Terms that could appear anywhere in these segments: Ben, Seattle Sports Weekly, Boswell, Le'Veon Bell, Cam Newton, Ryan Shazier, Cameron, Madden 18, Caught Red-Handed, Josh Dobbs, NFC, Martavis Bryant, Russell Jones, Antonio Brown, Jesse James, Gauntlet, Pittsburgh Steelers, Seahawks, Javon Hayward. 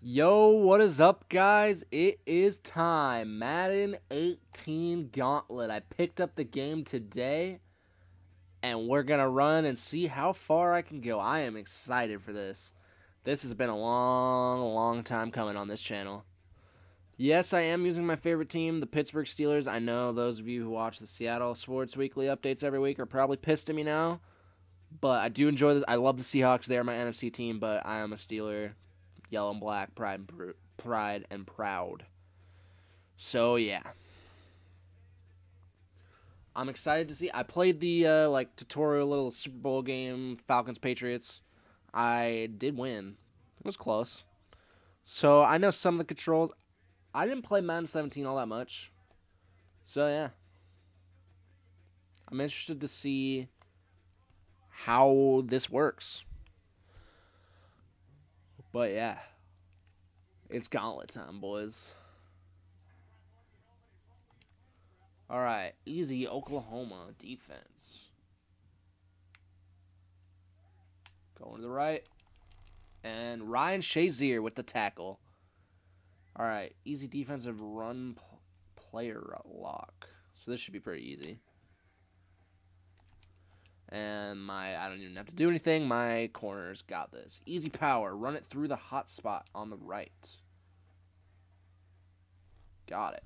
Yo, what is up, guys? It is time. Madden 18 Gauntlet. I picked up the game today, and we're going to run and see how far I can go. I am excited for this. This has been a long time coming on this channel. Yes, I am using my favorite team, the Pittsburgh Steelers. I know those of you who watch the Seattle Sports Weekly updates every week are probably pissed at me now, but I do enjoy this. I love the Seahawks. They are my NFC team, but I am a Steeler. Yellow and black, pride and proud. So, yeah. I'm excited to see. I played the, tutorial little Super Bowl game, Falcons-Patriots. I did win. It was close. So, I know some of the controls. I didn't play Madden 17 all that much. So, yeah. I'm interested to see how this works. But, yeah, it's gauntlet time, boys. All right, easy Oklahoma defense. Going to the right. And Ryan Shazier with the tackle. All right, easy defensive run player lock. So this should be pretty easy. And I don't even have to do anything. My corner's got this. Easy power. Run it through the hot spot on the right. Got it.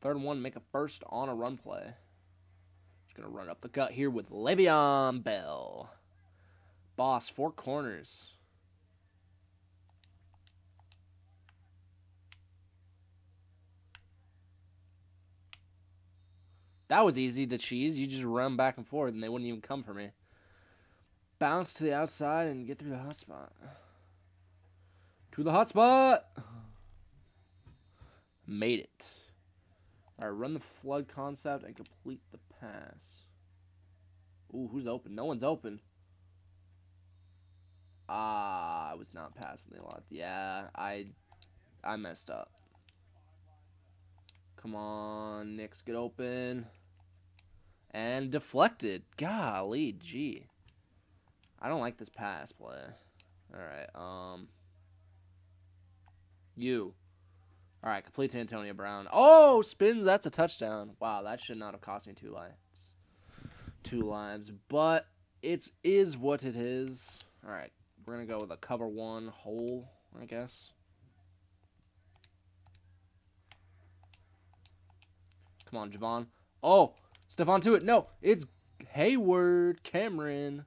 Third and one, make a first on a run play. Just going to run up the gut here with Le'Veon Bell. Boss, four corners. That was easy to cheese. You just run back and forth, and they wouldn't even come for me. Bounce to the outside and get through the hot spot. To the hot spot! Made it. All right, run the flood concept and complete the pass. Ooh, who's open? No one's open. Ah, I was not passing the lot. Yeah, I messed up. Come on, Knicks, get open. And deflected. Golly, gee. I don't like this pass play. All right. All right, complete to Antonio Brown. Oh, spins. That's a touchdown. Wow, that should not have cost me two lives. But it is what it is. All right, we're going to go with a cover one hole, I guess. Come on, Javon. Oh, Stephon to it. No, it's Hayward, Cameron.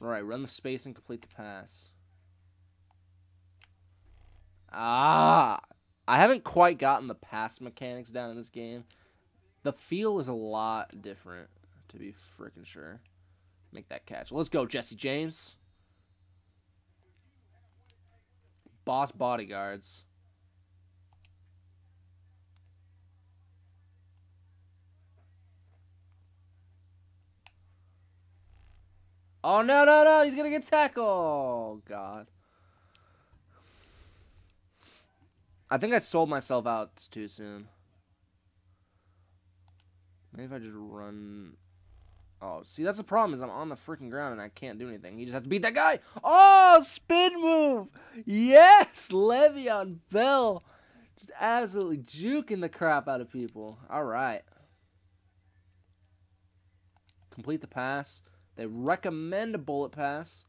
All right, run the space and complete the pass. Ah, I haven't quite gotten the pass mechanics down in this game. The feel is a lot different, to be freaking sure. Make that catch. Let's go, Jesse James. Boss bodyguards. Oh, no, no, no. He's going to get tackled. Oh, God. I think I sold myself out too soon. Maybe if I just run. Oh, see, that's the problem is I'm on the freaking ground and I can't do anything. He just has to beat that guy. Oh, spin move. Yes, Le'Veon Bell. Just absolutely juking the crap out of people. All right. Complete the pass. They recommend a bullet pass,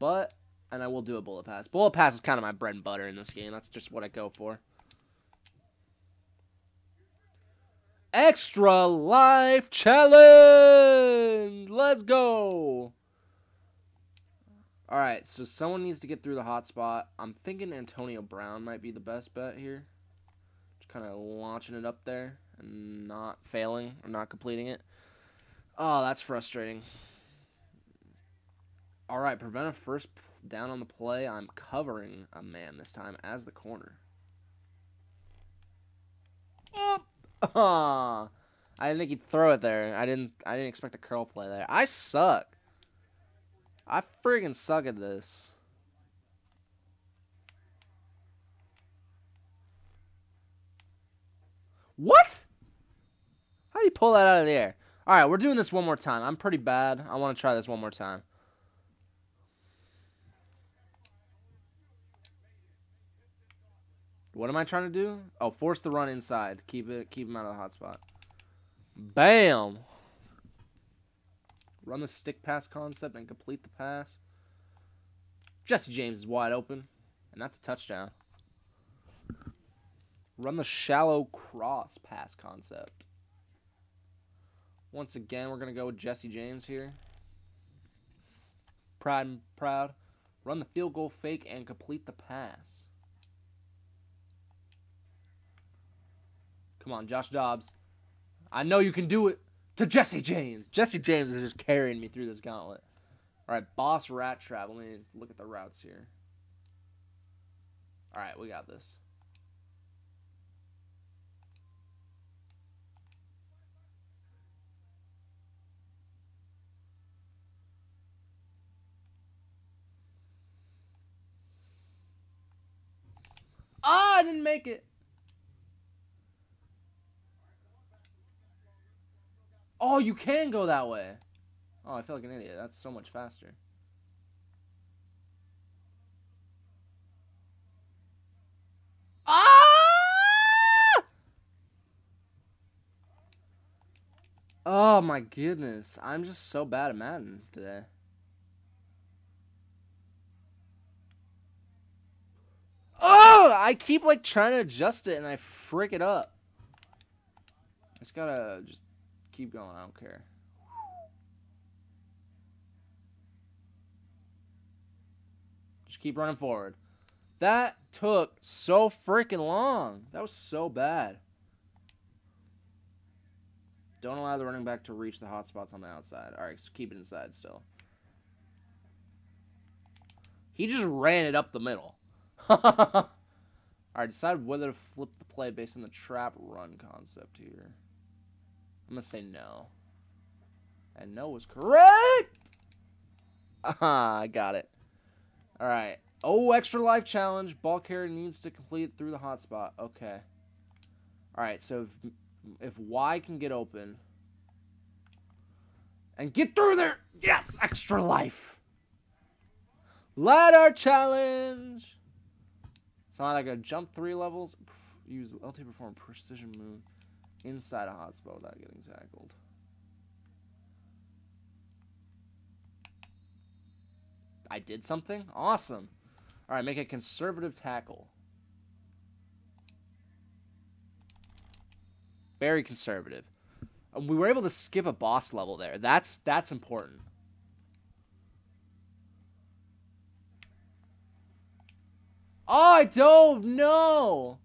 and I will do a bullet pass. Bullet pass is kind of my bread and butter in this game. That's just what I go for. Extra life challenge! Let's go! All right, so someone needs to get through the hot spot. I'm thinking Antonio Brown might be the best bet here. Just kind of launching it up there and not failing or not completing it. Oh, that's frustrating. All right, prevent a first down on the play. I'm covering a man this time as the corner. Oh, I didn't think he'd throw it there. I didn't expect a curl play there. I suck. I friggin' suck at this. What? How do you pull that out of the air? All right, we're doing this one more time. I'm pretty bad. I want to try this one more time. What am I trying to do? Oh, force the run inside. Keep him out of the hot spot. Bam! Run the stick pass concept and complete the pass. Jesse James is wide open, and that's a touchdown. Run the shallow cross pass concept. Once again, we're going to go with Jesse James here. Pride and proud. Run the field goal fake and complete the pass. Come on, Josh Dobbs. I know you can do it. To Jesse James. Jesse James is just carrying me through this gauntlet. All right, boss rat trap. Let me look at the routes here. All right, we got this. Ah, I didn't make it. Oh, you can go that way. Oh, I feel like an idiot. That's so much faster. Ah! Oh, my goodness. I'm just so bad at Madden today. Oh! I keep, like, trying to adjust it, and I frick it up. I just gotta just... keep going, I don't care. Just keep running forward. That took so freaking long. That was so bad. Don't allow the running back to reach the hot spots on the outside. All right, so keep it inside still. He just ran it up the middle. All right, decide whether to flip the play based on the trap run concept here. I'm going to say no. And no was correct! I got it. All right. Oh, extra life challenge. Ball carrier needs to complete through the hot spot. Okay. All right, so if Y can get open. And get through there! Yes! Extra life! Ladder challenge! So now I got to jump 3 levels. Use LT perform precision move. Inside a hot spot without getting tackled. I did something? Awesome. All right, make a conservative tackle. Very conservative. We were able to skip a boss level there. That's important. Oh, I dove! No!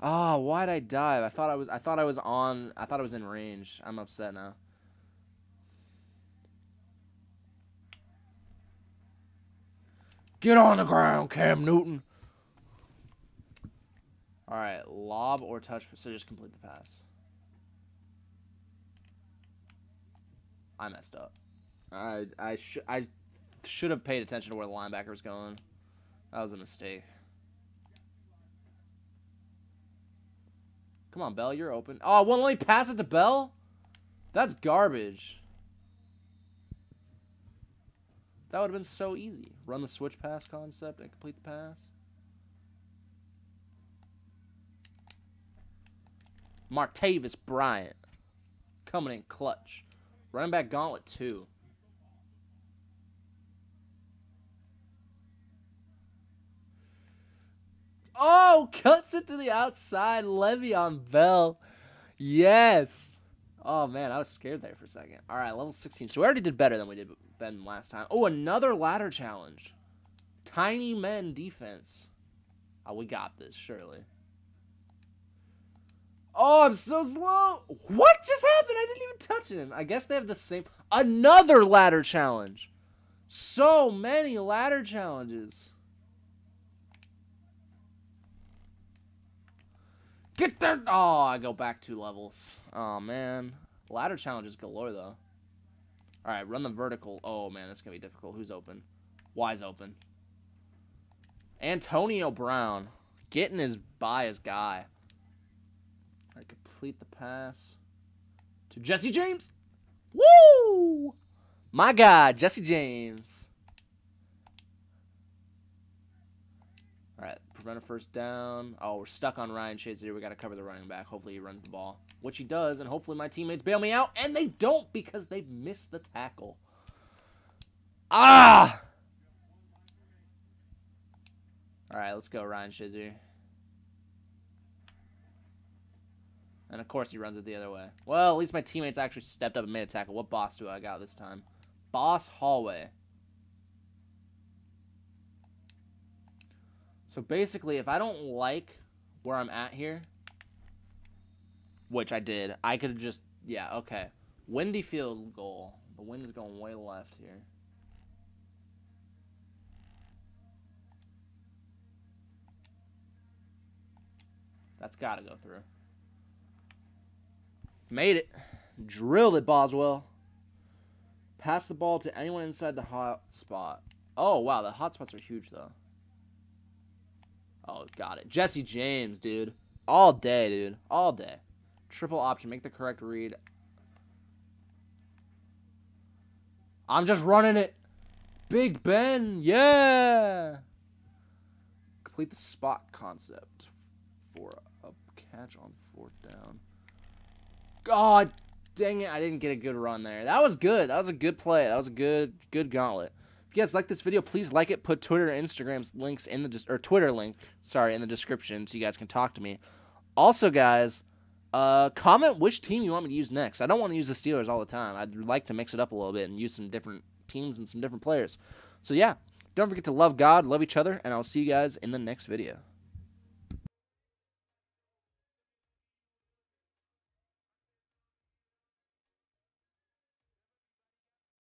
Oh, why'd I dive? I thought I was in range. I'm upset now. Get on the ground, Cam Newton. All right, lob or touch, so just complete the pass. I messed up. I should have paid attention to where the linebacker was going. That was a mistake. Come on, Bell, you're open. Oh, won't let me pass it to Bell? That's garbage. That would have been so easy. Run the switch pass concept and complete the pass. Martavis Bryant. Coming in clutch. Running back gauntlet 2. Oh, cuts it to the outside. Le'Veon Bell. Yes. Oh, man, I was scared there for a second. All right, level 16. So we already did better than we did Ben last time. Oh, another ladder challenge. Tiny men defense. Oh, we got this, surely. Oh, I'm so slow. What just happened? I didn't even touch him. I guess they have the same. Another ladder challenge. So many ladder challenges. Get there! Oh, I go back 2 levels. Oh, man. Ladder challenges galore, though. Alright, run the vertical. Oh, man, that's going to be difficult. Who's open? Y's open. Antonio Brown. Getting his by his guy. Alright, complete the pass to Jesse James. Woo! My guy, Jesse James. run a first down. Oh, we're stuck on Ryan Shazier. We got to cover the running back. Hopefully he runs the ball, which he does, and hopefully my teammates bail me out, and they don't because they missed the tackle. Ah! All right, let's go, Ryan Shazier. And, of course, he runs it the other way. Well, at least my teammates actually stepped up and made a tackle. What boss do I got this time? Boss Hallway. So, basically, if I don't like where I'm at here, which I did, I could have just, yeah, okay. Windy field goal. The wind is going way left here. That's got to go through. Made it. Drilled it, Boswell. Pass the ball to anyone inside the hot spot. Oh, wow. The hot spots are huge, though. Oh, got it. Jesse James, dude. All day, dude. All day. Triple option. Make the correct read. I'm just running it. Big Ben. Yeah. Complete the spot concept for a catch on fourth down. God dang it, I didn't get a good run there. That was good. That was a good play. That was a good gauntlet. If you guys like this video, please like it. Put Twitter and Instagram's links in the Twitter link in the description so you guys can talk to me. Also, guys, comment which team you want me to use next. I don't want to use the Steelers all the time. I'd like to mix it up a little bit and use some different teams and some different players. So yeah, don't forget to love God, love each other, and I'll see you guys in the next video.